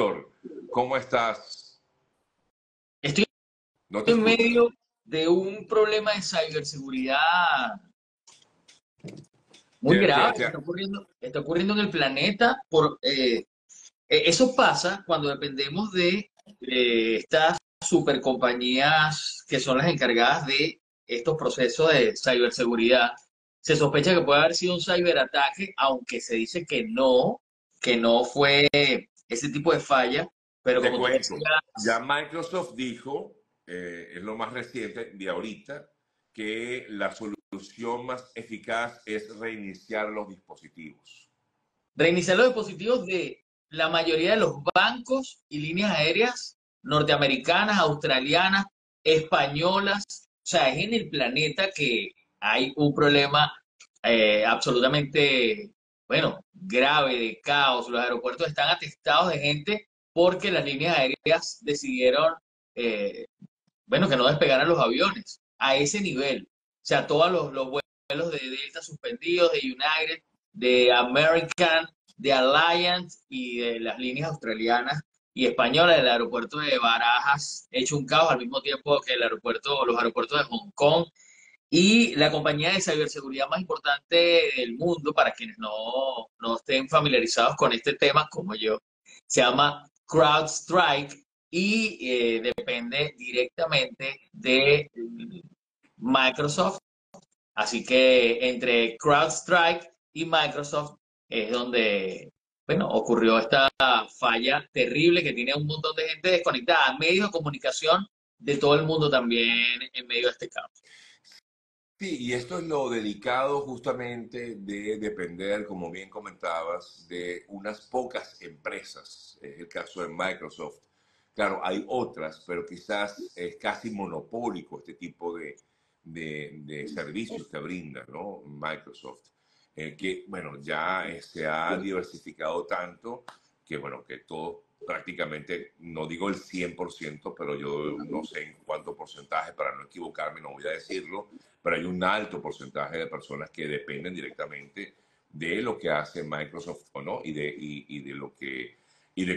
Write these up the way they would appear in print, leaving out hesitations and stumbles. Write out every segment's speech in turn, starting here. Víctor, ¿cómo estás? Estoy en medio de un problema de ciberseguridad muy grave que está ocurriendo en el planeta. Eso pasa cuando dependemos de estas supercompañías que son las encargadas de estos procesos de ciberseguridad. Se sospecha que puede haber sido un ciberataque, aunque se dice que no fue ese tipo de falla. Pero como te decía, ya Microsoft dijo, es lo más reciente de ahorita, que la solución más eficaz es reiniciar los dispositivos. Reiniciar los dispositivos de la mayoría de los bancos y líneas aéreas norteamericanas, australianas, españolas. O sea, es en el planeta que hay un problema absolutamente, bueno, grave, de caos. Los aeropuertos están atestados de gente porque las líneas aéreas decidieron, bueno, que no despegaran los aviones a ese nivel. O sea, todos los vuelos de Delta suspendidos, de United, de American, de Alliance y de las líneas australianas y españolas. Del aeropuerto de Barajas, hecho un caos al mismo tiempo que el aeropuerto, los aeropuertos de Hong Kong. Y la compañía de ciberseguridad más importante del mundo, para quienes no estén familiarizados con este tema como yo, se llama CrowdStrike y depende directamente de Microsoft. Así que entre CrowdStrike y Microsoft es donde, bueno, ocurrió esta falla terrible que tiene un montón de gente desconectada, medios de comunicación de todo el mundo también en medio de este caos. Sí, y esto es lo delicado justamente de depender, como bien comentabas, de unas pocas empresas. Es el caso de Microsoft. Claro, hay otras, pero quizás es casi monopólico este tipo de servicios que brinda, ¿no? Microsoft, que, bueno, ya se ha diversificado tanto que, bueno, que todo prácticamente, no digo el 100%, pero yo no sé en cuánto porcentaje, para no equivocarme, no voy a decirlo, pero hay un alto porcentaje de personas que dependen directamente de lo que hace Microsoft o no, y de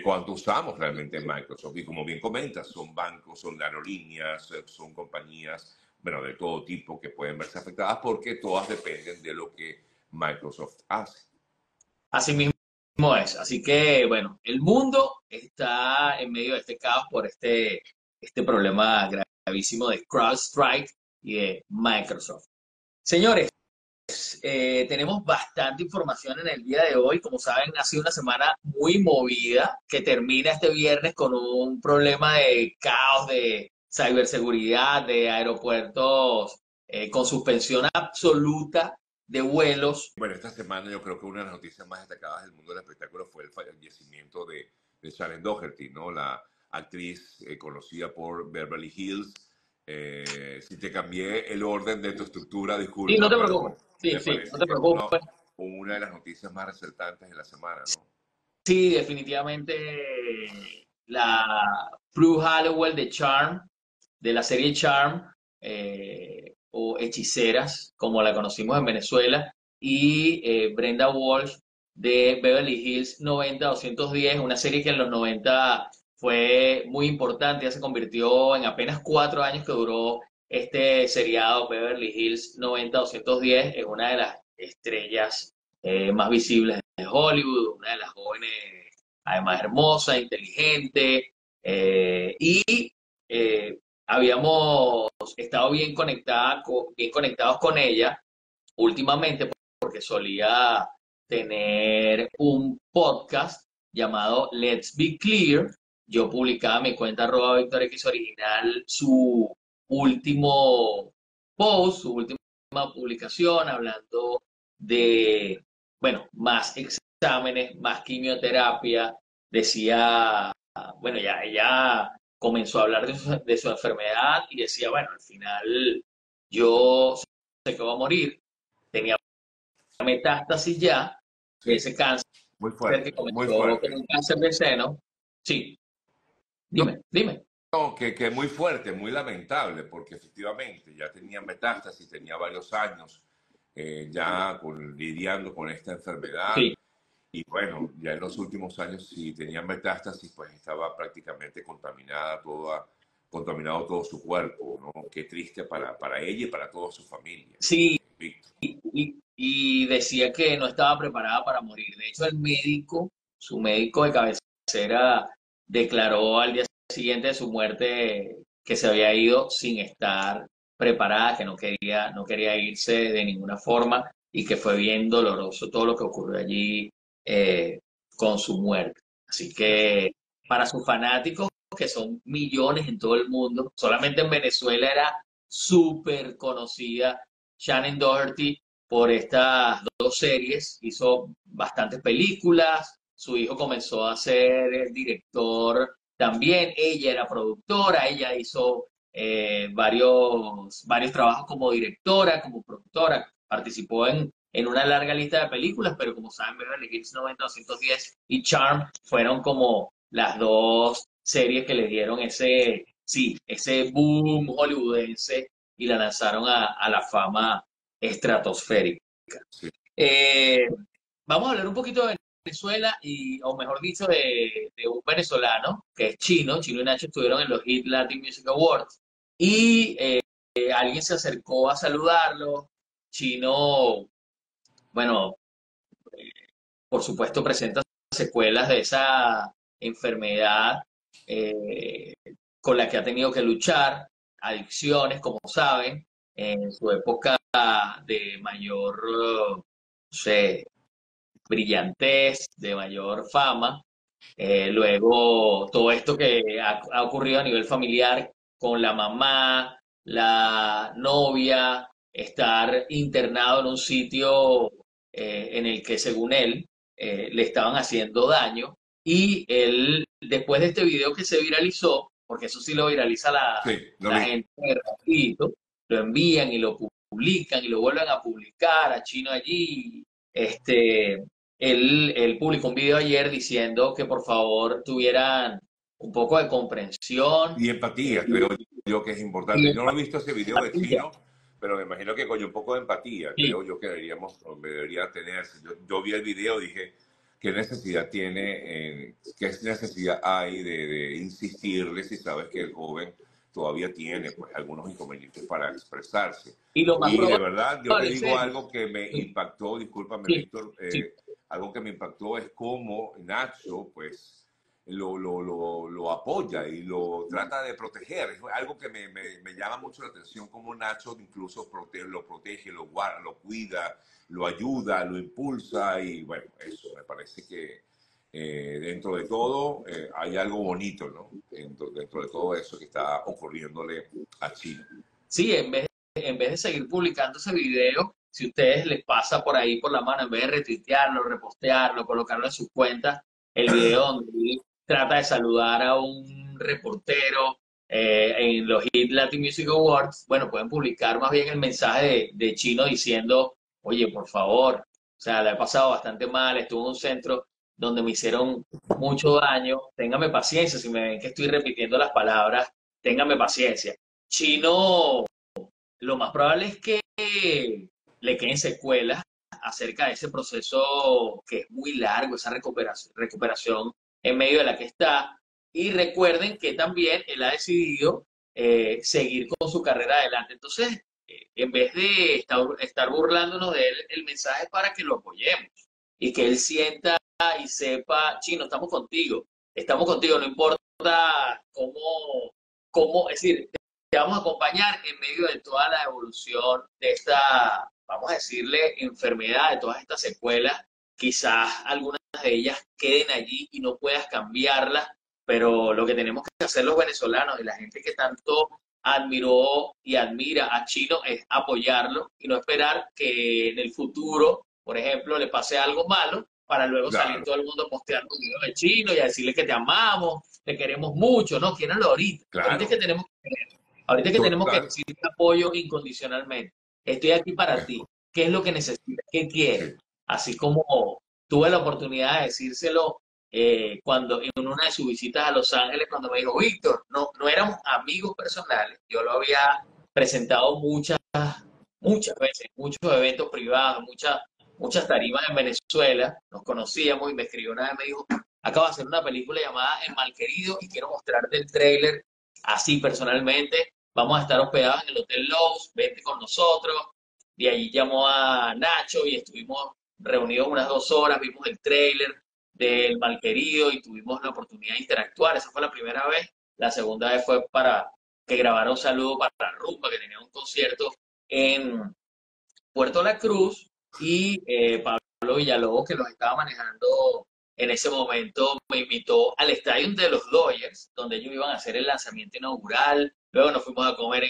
cuánto usamos realmente Microsoft. Y como bien comentas, son bancos, son aerolíneas, son compañías, bueno, de todo tipo que pueden verse afectadas porque todas dependen de lo que Microsoft hace. Así mismo es. Así que, bueno, el mundo está en medio de este caos por este problema gravísimo de CrowdStrike y de Microsoft. Señores, tenemos bastante información en el día de hoy. Como saben, ha sido una semana muy movida que termina este viernes con un problema de caos, de ciberseguridad, de aeropuertos con suspensión absoluta de vuelos. Bueno, esta semana yo creo que una de las noticias más destacadas del mundo del espectáculo fue el fallecimiento de Sharon Doherty, ¿no? La actriz conocida por Beverly Hills. Si te cambié el orden de tu estructura, disculpa. Sí, no te preocupes. No te preocupes. Una de las noticias más resaltantes de la semana, ¿no? Sí, definitivamente la Prue Hallowell de Charm, de la serie Charm, o Hechiceras, como la conocimos en Venezuela, y Brenda Walsh de Beverly Hills 90-210, una serie que en los 90 fue muy importante, ya se convirtió en apenas 4 años que duró este seriado. Beverly Hills 90-210 es una de las estrellas más visibles de Hollywood, una de las jóvenes además hermosa, inteligente, habíamos estado bien conectados con ella últimamente porque solía tener un podcast llamado Let's Be Clear. Yo publicaba en mi cuenta arroba Víctor X Original su último post, su última publicación hablando de, bueno, más exámenes, más quimioterapia. Decía, bueno, ya comenzó a hablar de su enfermedad y decía, bueno, al final yo sé que voy a morir. Tenía metástasis ya de ese cáncer. Muy fuerte, muy fuerte. Con un cáncer de seno. Sí. Dime. No, que muy fuerte, muy lamentable, porque efectivamente ya tenía metástasis, tenía varios años ya lidiando con esta enfermedad. Sí. Y bueno, ya en los últimos años, si tenía metástasis, pues estaba prácticamente contaminado todo su cuerpo, ¿no? Qué triste para ella y para toda su familia. Sí, y decía que no estaba preparada para morir. De hecho, el médico, su médico de cabecera, declaró al día siguiente de su muerte que se había ido sin estar preparada, que no quería irse de ninguna forma y que fue bien doloroso todo lo que ocurrió allí con su muerte. Así que para sus fanáticos, que son millones en todo el mundo, solamente en Venezuela era súper conocida Shannon Doherty por estas dos series, hizo bastantes películas, su hijo comenzó a ser director también, ella era productora, ella hizo varios trabajos como directora, como productora, participó en una larga lista de películas, pero como saben, Beverly Hills 90-210 y Charm fueron como las dos series que le dieron ese boom hollywoodense y la lanzaron a la fama estratosférica. Sí. Vamos a hablar un poquito de Venezuela, o mejor dicho, de un venezolano que es Chino. Chino y Nacho estuvieron en los Hit Latin Music Awards y alguien se acercó a saludarlo. Chino, bueno, por supuesto presenta secuelas de esa enfermedad con la que ha tenido que luchar, adicciones, como saben, en su época de mayor, no sé, brillantez, de mayor fama. Luego, todo esto que ha ocurrido a nivel familiar con la mamá, la novia, estar internado en un sitio en el que, según él, le estaban haciendo daño. Y él, después de este video que se viralizó, porque eso sí lo viraliza la gente rapidito, lo envían y lo publican y lo vuelven a publicar a Chino allí. Él publicó un video ayer diciendo que por favor tuvieran un poco de comprensión. Y empatía, creo yo que es importante. Yo no he visto ese video de Chino, pero me imagino que con un poco de empatía, creo yo que debería tener. Yo vi el video y dije, ¿qué necesidad tiene, qué necesidad hay de insistirle si sabes que el joven todavía tiene pues algunos inconvenientes para expresarse? Y de verdad, yo te digo algo que me impactó, discúlpame, Víctor, algo que me impactó es cómo Nacho pues lo apoya y lo trata de proteger. Es algo que me llama mucho la atención, cómo Nacho incluso lo protege, lo guarda, lo cuida, lo ayuda, lo impulsa. Y bueno, eso me parece que dentro de todo hay algo bonito, ¿no? Dentro de todo eso que está ocurriéndole a Chino. Sí, en vez de seguir publicando ese video, si a ustedes les pasa por ahí por la mano, en vez de retuitearlo, repostearlo, colocarlo en sus cuentas, el video donde trata de saludar a un reportero en los Hit Latin Music Awards, bueno, pueden publicar más bien el mensaje de Chino diciendo: oye, por favor, o sea, la he pasado bastante mal, estuve en un centro donde me hicieron mucho daño, téngame paciencia, si me ven que estoy repitiendo las palabras, téngame paciencia. Chino, lo más probable es que le queden secuelas acerca de ese proceso que es muy largo, esa recuperación en medio de la que está. Y recuerden que también él ha decidido seguir con su carrera adelante. Entonces, en vez de estar burlándonos de él, el mensaje es para que lo apoyemos y que él sienta y sepa: Chino, estamos contigo, no importa cómo, es decir, te vamos a acompañar en medio de toda la evolución de esta, vamos a decirle, enfermedad, de todas estas secuelas. Quizás algunas de ellas queden allí y no puedas cambiarlas, pero lo que tenemos que hacer los venezolanos y la gente que tanto admiró y admira a Chino es apoyarlo y no esperar que en el futuro, por ejemplo, le pase algo malo para luego salir todo el mundo a postear un video de Chino y a decirle que te amamos, te queremos mucho. No, quiéranlo ahorita. Claro. Ahorita es que tenemos que querer. Ahorita es que tenemos que decir apoyo incondicionalmente. Estoy aquí para ti. ¿Qué es lo que necesitas? ¿Qué quieres? Así como tuve la oportunidad de decírselo cuando en una de sus visitas a Los Ángeles, cuando me dijo: Víctor, no éramos amigos personales. Yo lo había presentado muchas veces, muchos eventos privados, muchas muchas tarimas en Venezuela, nos conocíamos y me escribió una vez, me dijo, acabo de hacer una película llamada El Malquerido y quiero mostrarte el tráiler así personalmente, vamos a estar hospedados en el Hotel Lowe's, vente con nosotros. De allí llamó a Nacho y estuvimos reunidos unas 2 horas, vimos el tráiler del Malquerido y tuvimos la oportunidad de interactuar, esa fue la primera vez. La segunda vez fue para que grabara un saludo para Rumba, que tenía un concierto en Puerto La Cruz, y Pablo Villalobos, que los estaba manejando en ese momento, me invitó al estadio de los Dodgers, donde ellos iban a hacer el lanzamiento inaugural. Luego nos fuimos a comer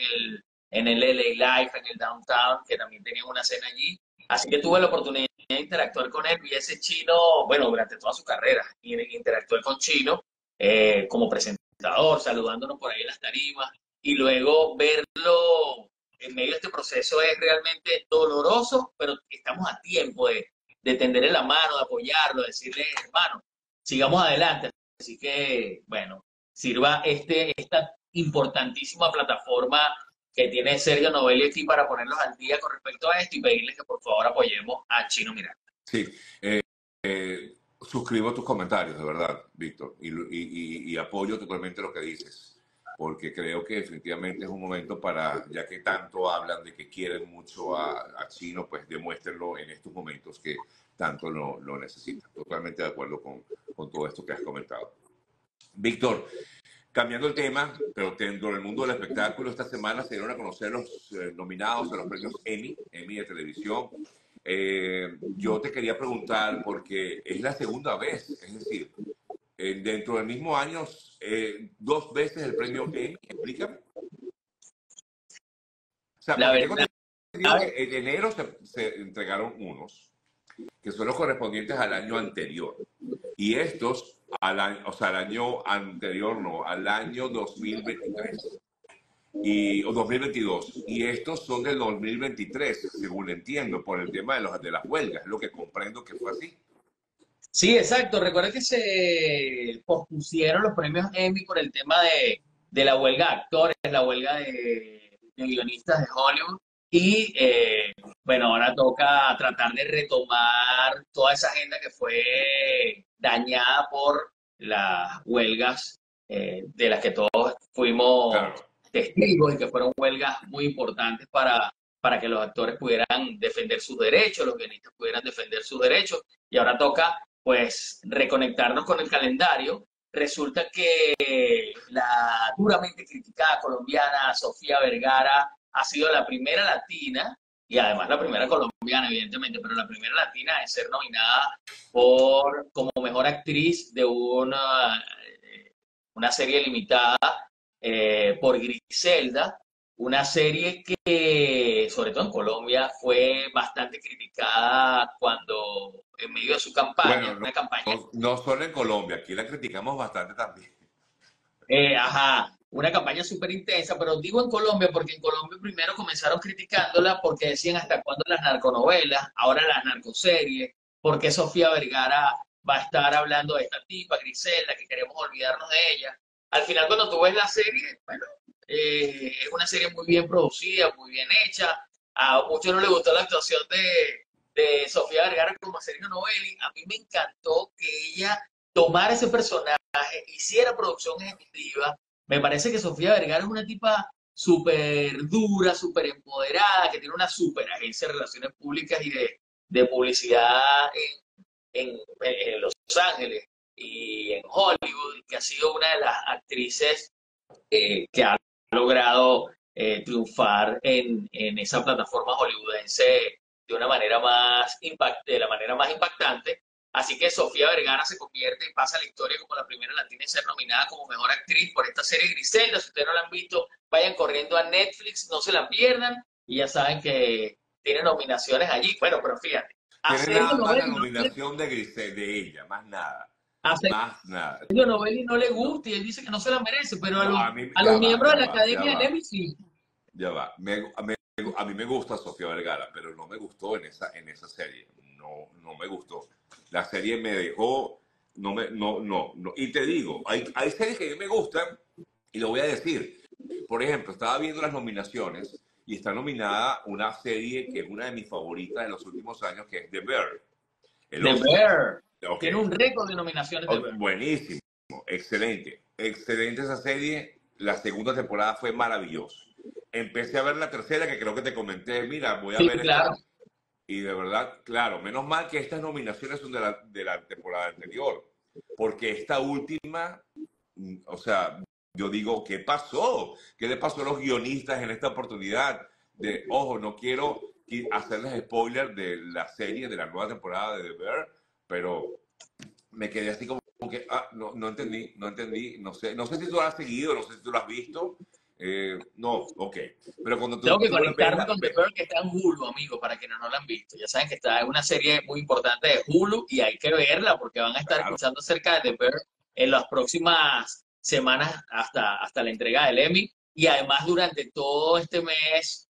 en el LA Life, en el Downtown, que también tenían una cena allí. Así que tuve la oportunidad de interactuar con él, y ese chino, bueno, durante toda su carrera, interactué con Chino como presentador, saludándonos por ahí en las tarimas, y luego verlo en medio de este proceso es realmente doloroso, pero estamos a tiempo de tenderle la mano, de apoyarlo, de decirle, hermano, sigamos adelante. Así que, bueno, sirva esta importantísima plataforma que tiene Sergio Novelli aquí para ponerlos al día con respecto a esto y pedirles que por favor apoyemos a Chino Miranda. Sí, suscribo tus comentarios, de verdad, Víctor, y apoyo totalmente lo que dices, porque creo que definitivamente es un momento para, ya que tanto hablan de que quieren mucho a Chino, pues demuéstrenlo en estos momentos que tanto lo necesitan. Totalmente de acuerdo con todo esto que has comentado. Víctor, cambiando el tema, pero dentro del mundo del espectáculo, esta semana se dieron a conocer los nominados a los premios Emmy de televisión. Yo te quería preguntar, porque es la segunda vez, es decir, dentro del mismo año, 2 veces el premio Emmy, explícame. O sea, la verdad, en enero se entregaron unos que son los correspondientes al año anterior. Y estos, al año 2023. O 2022. Y estos son del 2023, según entiendo, por el tema de las huelgas, lo que comprendo que fue así. Sí, exacto. Recuerda que se pospusieron los premios Emmy por el tema de la huelga de actores, la huelga de guionistas de Hollywood. Y bueno, ahora toca tratar de retomar toda esa agenda que fue dañada por las huelgas de las que todos fuimos... Claro. Testigos, y que fueron huelgas muy importantes para que los actores pudieran defender sus derechos, los guionistas pudieran defender sus derechos, y ahora toca pues reconectarnos con el calendario. Resulta que la duramente criticada colombiana Sofía Vergara ha sido la primera latina, y además la primera colombiana evidentemente, pero la primera latina en ser nominada como mejor actriz de una serie limitada, por Griselda, una serie que, sobre todo en Colombia, fue bastante criticada cuando, en medio de su campaña, bueno, no solo en Colombia, aquí la criticamos bastante también. Una campaña súper intensa, pero digo en Colombia porque en Colombia primero comenzaron criticándola porque decían hasta cuándo las narconovelas, ahora las narcoseries, porque Sofía Vergara va a estar hablando de esta tipa, Griselda, que queremos olvidarnos de ella. Al final, cuando tú ves la serie, bueno, es una serie muy bien producida, muy bien hecha. A muchos no les gustó la actuación de Sofía Vergara como Sergio Novelli. A mí me encantó que ella tomara ese personaje, hiciera producción ejecutiva. Me parece que Sofía Vergara es una tipa súper dura, súper empoderada, que tiene una súper agencia de relaciones públicas y de publicidad en Los Ángeles y en Hollywood, que ha sido una de las actrices que ha logrado triunfar en esa plataforma hollywoodense de la manera más impactante. Así que Sofía Vergara se convierte y pasa a la historia como la primera latina en ser nominada como mejor actriz por esta serie Griselda. Si ustedes no la han visto, vayan corriendo a Netflix, no se la pierdan, y ya saben que tiene nominaciones allí. Bueno, pero fíjate, tiene nada más la nominación de Griselda, de ella, más nada. A Sergio Novelli no le gusta y él dice que no se la merece, pero a los miembros de la Academia de Emmy sí. Ya va. A mí me gusta Sofía Vergara, pero no me gustó en esa serie. No me gustó. La serie me dejó... No. Y te digo, hay series que a mí me gustan y lo voy a decir. Por ejemplo, estaba viendo las nominaciones y está nominada una serie que es una de mis favoritas de los últimos años, que es The Bear. The Bear. Okay. Tiene un récord de nominaciones. Buenísimo. Excelente. Excelente esa serie. La segunda temporada fue maravillosa. Empecé a ver la tercera, que creo que te comenté. Mira, voy a ver esta. Y de verdad, claro, menos mal que estas nominaciones son de la temporada anterior. Porque esta última, o sea, yo digo, ¿qué pasó? ¿Qué le pasó a los guionistas en esta oportunidad? De, ojo, no quiero hacerles spoiler de la serie, de la nueva temporada de The Bear, pero me quedé así como que, no entendí, no sé si tú lo has seguido, no sé si tú lo has visto. No, ok. Pero cuando tú, tengo que conectarme con The Bear, que está en Hulu, amigo, para quienes no la han visto. Ya saben que está en una serie muy importante de Hulu y hay que verla porque van a estar escuchando acerca de The Bear en las próximas semanas hasta la entrega del Emmy. Y además durante todo este mes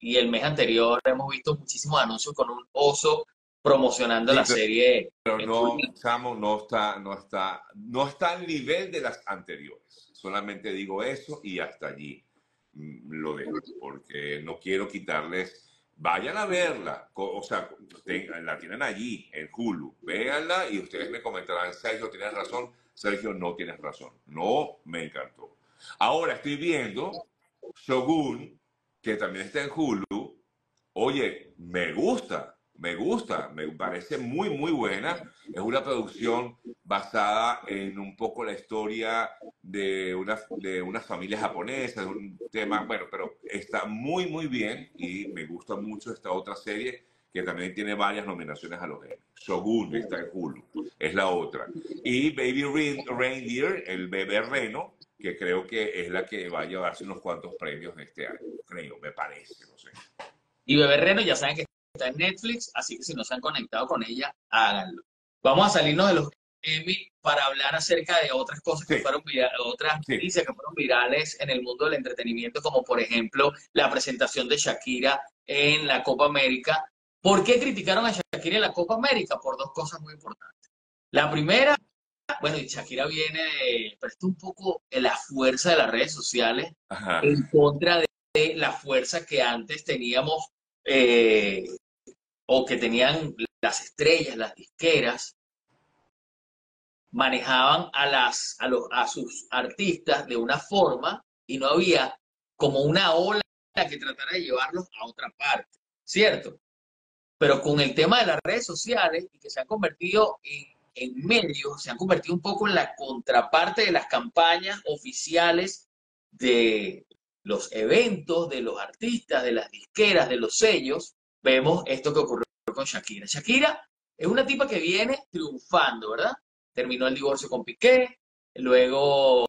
y el mes anterior hemos visto muchísimos anuncios con un oso promocionando la serie. Pero no está al nivel de las anteriores. Solamente digo eso y hasta allí lo dejo, porque no quiero quitarles. Vayan a verla, o sea, la tienen allí, en Hulu. Véanla y ustedes me comentarán, Sergio, ¿tienes razón? Sergio, no tienes razón. No, me encantó. Ahora estoy viendo Shogun, que también está en Hulu. Oye, me gusta, me parece muy, muy buena. Es una producción basada en un poco la historia de una familia japonesa, de un tema, bueno, pero está muy, muy bien y me gusta mucho esta otra serie que también tiene varias nominaciones a los Emmy. Shogun está en Hulu, es la otra. Y Baby Reindeer, el bebé reno, que creo que es la que va a llevarse unos cuantos premios de este año, creo, me parece, no sé. Y Bebé Reno, ya saben que está en Netflix, así que si no se han conectado con ella, háganlo. Vamos a salirnos de los Emmy para hablar acerca de otras cosas que fueron virales, otras noticias que fueron virales en el mundo del entretenimiento, como por ejemplo la presentación de Shakira en la Copa América. ¿Por qué criticaron a Shakira en la Copa América? Por dos cosas muy importantes. La primera, bueno, y Shakira viene de, presta un poco de la fuerza de las redes sociales, ajá, en contra de la fuerza que antes teníamos, o que tenían las estrellas, las disqueras, manejaban a sus artistas de una forma y no había como una ola que tratara de llevarlos a otra parte, ¿cierto? Pero con el tema de las redes sociales, y que se han convertido en medios, se han convertido un poco en la contraparte de las campañas oficiales de los eventos, de los artistas, de las disqueras, de los sellos, vemos esto que ocurrió con Shakira. Shakira es una tipa que viene triunfando, ¿verdad? Terminó el divorcio con Piqué, luego,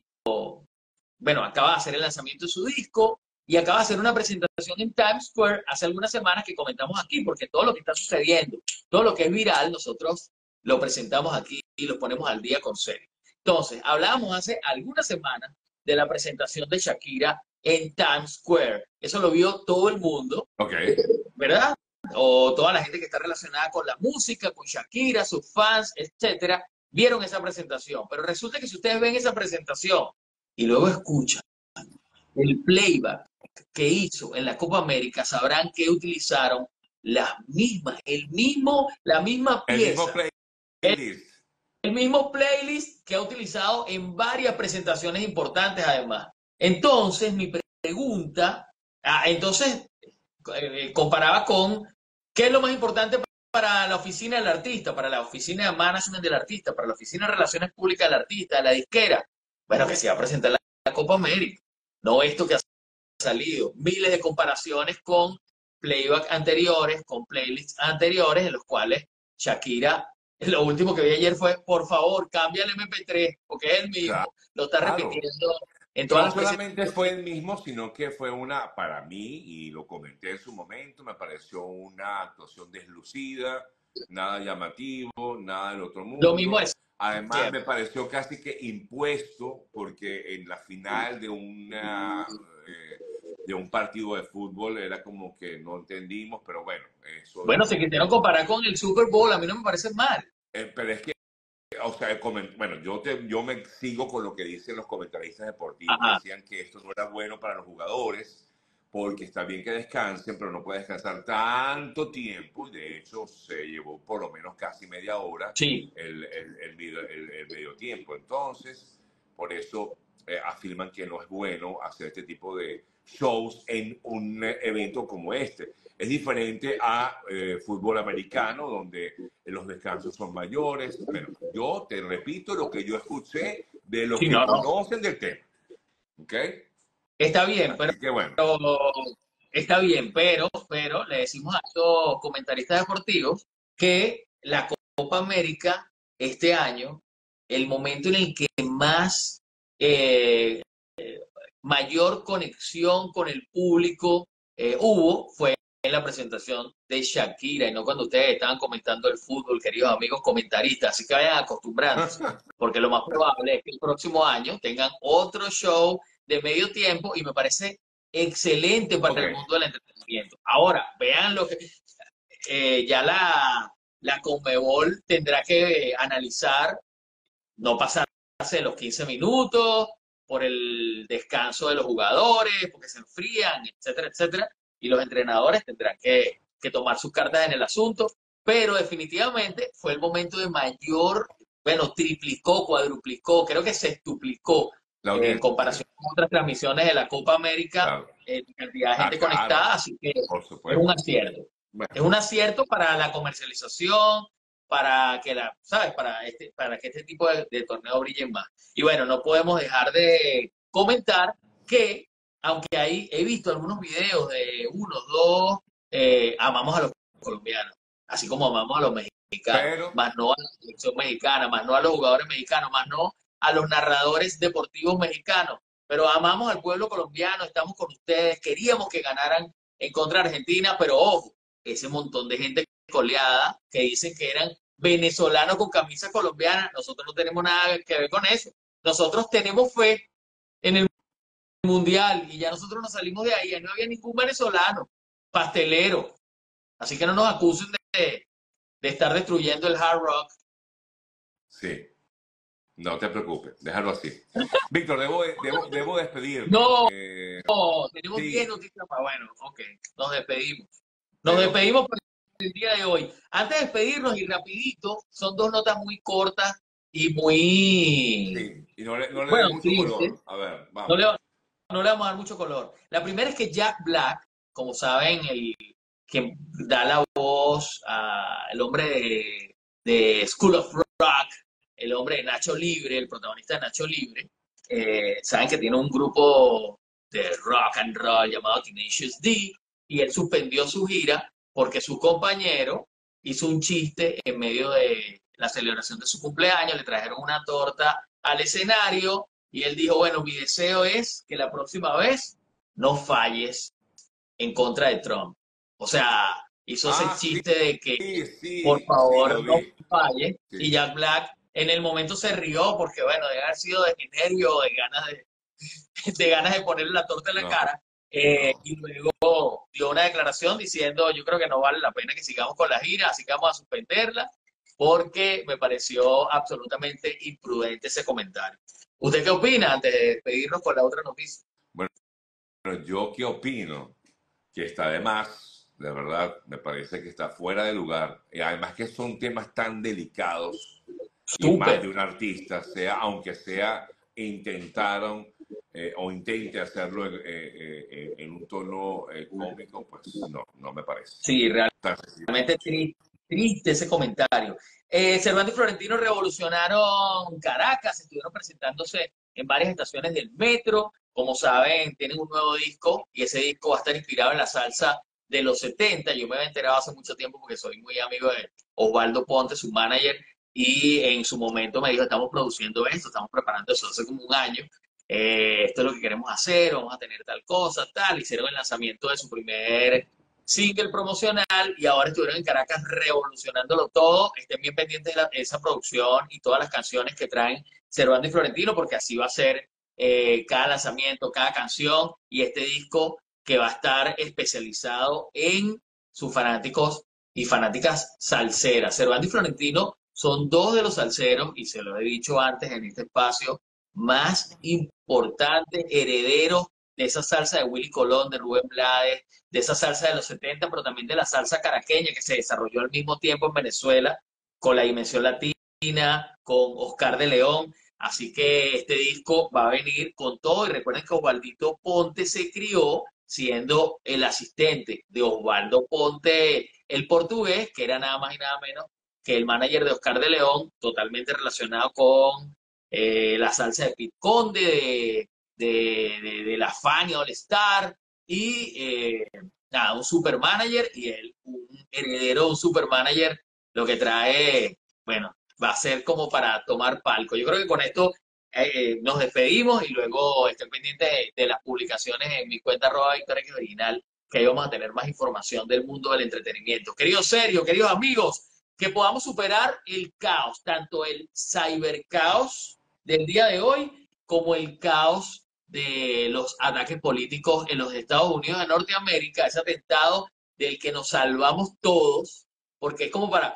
bueno, acaba de hacer el lanzamiento de su disco y acaba de hacer una presentación en Times Square hace algunas semanas que comentamos aquí, porque todo lo que está sucediendo, todo lo que es viral, nosotros lo presentamos aquí y lo ponemos al día con serio. Entonces, hablábamos hace algunas semanas de la presentación de Shakira en Times Square. Eso lo vio todo el mundo, okay, ¿verdad? O toda la gente que está relacionada con la música, con Shakira, sus fans, etcétera, vieron esa presentación. Pero resulta que si ustedes ven esa presentación y luego escuchan el playback que hizo en la Copa América, sabrán que utilizaron la misma pieza. El mismo playlist que ha utilizado en varias presentaciones importantes además. Entonces, mi pregunta, comparaba con qué es lo más importante para la oficina del artista, para la oficina de management del artista, para la oficina de relaciones públicas del artista, de la disquera. Bueno, que se va a presentar la Copa América, no esto que ha salido. Miles de comparaciones con playback anteriores, con playlists anteriores, en los cuales Shakira, lo último que vi ayer fue, por favor, cambia el MP3, porque es el mismo, claro, lo está repitiendo. Entonces, no solamente fue el mismo, sino que fue una, para mí, y lo comenté en su momento, me pareció una actuación deslucida, nada llamativo, nada del otro mundo. Lo mismo es. Además, me pareció casi que impuesto, porque en la final de un partido de fútbol era como que no entendimos, pero bueno. Eso bueno, se quisieron comparar con el Super Bowl, a mí no me parece mal. Pero es que, o sea, bueno, yo me sigo con lo que dicen los comentaristas deportivos. Ajá. Decían que esto no era bueno para los jugadores porque está bien que descansen, pero no puede descansar tanto tiempo, y de hecho se llevó por lo menos casi media hora el medio tiempo. Entonces, por eso afirman que no es bueno hacer este tipo de shows en un evento como este. Es diferente a fútbol americano, donde los descansos son mayores, pero yo te repito lo que yo escuché de los que conocen del tema. ¿Ok? Está bien, pero, bueno, está bien, pero le decimos a estos comentaristas deportivos que la Copa América este año, el momento en el que más mayor conexión con el público hubo, fue en la presentación de Shakira, y no cuando ustedes estaban comentando el fútbol, queridos amigos comentaristas. Así que vayan acostumbrándose, porque lo más probable es que el próximo año tengan otro show de medio tiempo, y me parece excelente para el mundo del entretenimiento. Ahora, vean lo que ya la Conmebol tendrá que analizar, no pasarse los 15 minutos por el descanso de los jugadores, porque se enfrían, etcétera, etcétera, y los entrenadores tendrán que tomar sus cartas en el asunto, pero definitivamente fue el momento de mayor, bueno, triplicó, cuadruplicó, creo que sextuplicó, en comparación con otras transmisiones de la Copa América, cantidad de gente conectada, así que es un acierto. Bueno. Es un acierto para la comercialización, para que ¿sabes? Para que este tipo de torneo brillen más. Y bueno, no podemos dejar de comentar que, aunque ahí he visto algunos videos de unos, dos, amamos a los colombianos, así como amamos a los mexicanos, pero más no a la selección mexicana, más no a los jugadores mexicanos, más no a los narradores deportivos mexicanos, pero amamos al pueblo colombiano, estamos con ustedes, queríamos que ganaran en contra de Argentina, pero ojo, ese montón de gente coleada que dicen que eran venezolanos con camisa colombiana, nosotros no tenemos nada que ver con eso, nosotros tenemos fe en el Mundial, y ya nosotros nos salimos de ahí, ya no había ningún venezolano, pastelero, así que no nos acusen de estar destruyendo el hard rock. Sí. No te preocupes, déjalo así. Víctor, debo despedirme. No, tenemos 10 noticias más. Bueno, ok, nos despedimos. Nos despedimos por el día de hoy. Antes de despedirnos, y rapidito, son dos notas muy cortas y muy... Sí, y no le bueno, mucho color. A ver, vamos. No le vamos a dar mucho color. La primera es que Jack Black, como saben, el que da la voz al hombre de School of Rock, el hombre de Nacho Libre, el protagonista de Nacho Libre, saben que tiene un grupo de rock and roll llamado Tenacious D, y él suspendió su gira porque su compañero hizo un chiste en medio de la celebración de su cumpleaños, le trajeron una torta al escenario, y él dijo, bueno, mi deseo es que la próxima vez no falles en contra de Trump. O sea, hizo ese chiste de que, por favor, no falles, y Jack Black en el momento se rió porque, bueno, debe haber sido de nervio, de ganas de ponerle la torta en la cara. Y luego dio una declaración diciendo, yo creo que no vale la pena que sigamos con la gira, así que vamos a suspenderla, porque me pareció absolutamente imprudente ese comentario. ¿Usted qué opina antes de despedirnos con la otra noticia? Bueno, yo qué opino, que está de más, de verdad, me parece que está fuera de lugar. Y además que son temas tan delicados. Y más de un artista, aunque sea intentaron o intente hacerlo en un tono cómico, pues no me parece. Sí, realmente triste ese comentario. Servando y Florentino revolucionaron Caracas, estuvieron presentándose en varias estaciones del metro. Como saben, tienen un nuevo disco, y ese disco va a estar inspirado en la salsa de los 70. Yo me había enterado hace mucho tiempo porque soy muy amigo de Osvaldo Ponte, su manager, y en su momento me dijo, estamos produciendo esto, estamos preparando eso hace como un año, esto es lo que queremos hacer, vamos a tener tal cosa, tal. Hicieron el lanzamiento de su primer single promocional, y ahora estuvieron en Caracas revolucionándolo todo. Estén bien pendientes de esa producción y todas las canciones que traen Servando y Florentino, porque así va a ser cada lanzamiento, cada canción, y este disco que va a estar especializado en sus fanáticos y fanáticas salseras. Servando y Florentino son dos de los salseros, y se lo he dicho antes en este espacio, más importantes herederos de esa salsa de Willy Colón, de Rubén Blades, de esa salsa de los 70, pero también de la salsa caraqueña que se desarrolló al mismo tiempo en Venezuela, con la dimensión latina, con Oscar de León. Así que este disco va a venir con todo. Y recuerden que Osvaldito Ponte se crió siendo el asistente de Osvaldo Ponte, el portugués, que era nada más y nada menos que el manager de Oscar de León, totalmente relacionado con la salsa de Pit Conde, de la Fania All Star, y nada, un super manager, y él, un heredero, un super manager, lo que trae, bueno, va a ser como para tomar palco. Yo creo que con esto nos despedimos, y luego estén pendientes de las publicaciones en mi cuenta arroba Víctor X Original, que ahí vamos a tener más información del mundo del entretenimiento. Queridos Sergio, queridos amigos, que podamos superar el caos, tanto el cibercaos del día de hoy como el caos de los ataques políticos en los Estados Unidos de Norteamérica, ese atentado del que nos salvamos todos, porque es como para,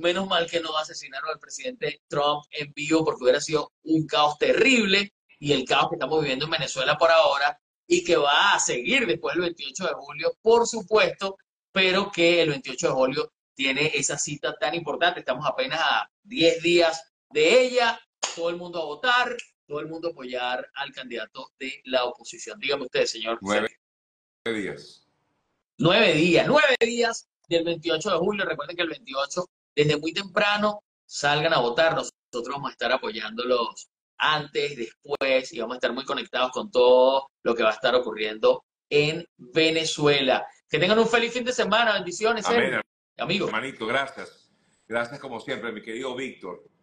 menos mal que no asesinaron al presidente Trump en vivo, porque hubiera sido un caos terrible, y el caos que estamos viviendo en Venezuela por ahora, y que va a seguir después del 28 de julio, por supuesto, pero que el 28 de julio tiene esa cita tan importante. Estamos apenas a 10 días de ella. Todo el mundo a votar, todo el mundo a apoyar al candidato de la oposición. Dígame usted, señor. 9 días. 9 días. 9 días del 28 de julio. Recuerden que el 28, desde muy temprano, salgan a votar. Nosotros vamos a estar apoyándolos antes, después, y vamos a estar muy conectados con todo lo que va a estar ocurriendo en Venezuela. Que tengan un feliz fin de semana. Bendiciones. Amén. Amigo. Hermanito, gracias. Gracias como siempre, mi querido Víctor.